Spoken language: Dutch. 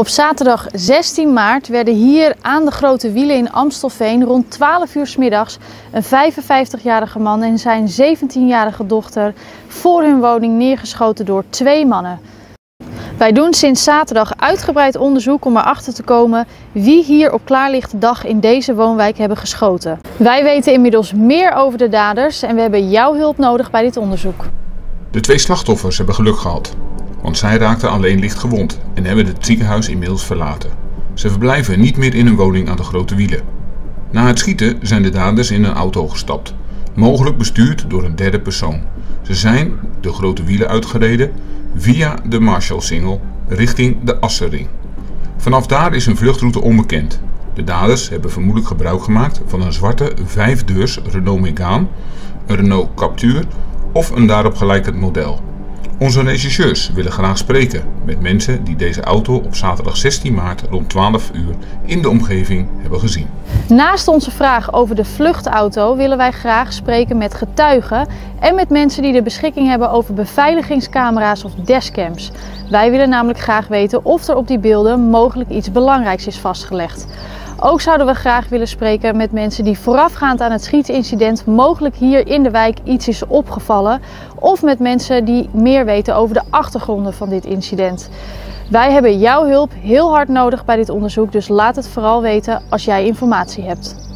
Op zaterdag 16 maart werden hier aan de Grote Wielen in Amstelveen rond 12 uur 's middags een 55-jarige man en zijn 17-jarige dochter voor hun woning neergeschoten door twee mannen. Wij doen sinds zaterdag uitgebreid onderzoek om erachter te komen wie hier op klaarlichte dag in deze woonwijk hebben geschoten. Wij weten inmiddels meer over de daders en we hebben jouw hulp nodig bij dit onderzoek. De twee slachtoffers hebben geluk gehad, want zij raakten alleen licht gewond en hebben het ziekenhuis inmiddels verlaten. Ze verblijven niet meer in hun woning aan de Grote Wielen. Na het schieten zijn de daders in een auto gestapt, mogelijk bestuurd door een derde persoon. Ze zijn de Grote Wielen uitgereden via de Marshallsingel richting de Assering. Vanaf daar is hun vluchtroute onbekend. De daders hebben vermoedelijk gebruik gemaakt van een zwarte 5-deurs Renault Megane, een Renault Captur of een daarop gelijkend model. Onze rechercheurs willen graag spreken met mensen die deze auto op zaterdag 16 maart rond 12 uur in de omgeving hebben gezien. Naast onze vraag over de vluchtauto willen wij graag spreken met getuigen en met mensen die de beschikking hebben over beveiligingscamera's of dashcams. Wij willen namelijk graag weten of er op die beelden mogelijk iets belangrijks is vastgelegd. Ook zouden we graag willen spreken met mensen die voorafgaand aan het schietincident mogelijk hier in de wijk iets is opgevallen, of met mensen die meer weten over de achtergronden van dit incident. Wij hebben jouw hulp heel hard nodig bij dit onderzoek, dus laat het vooral weten als jij informatie hebt.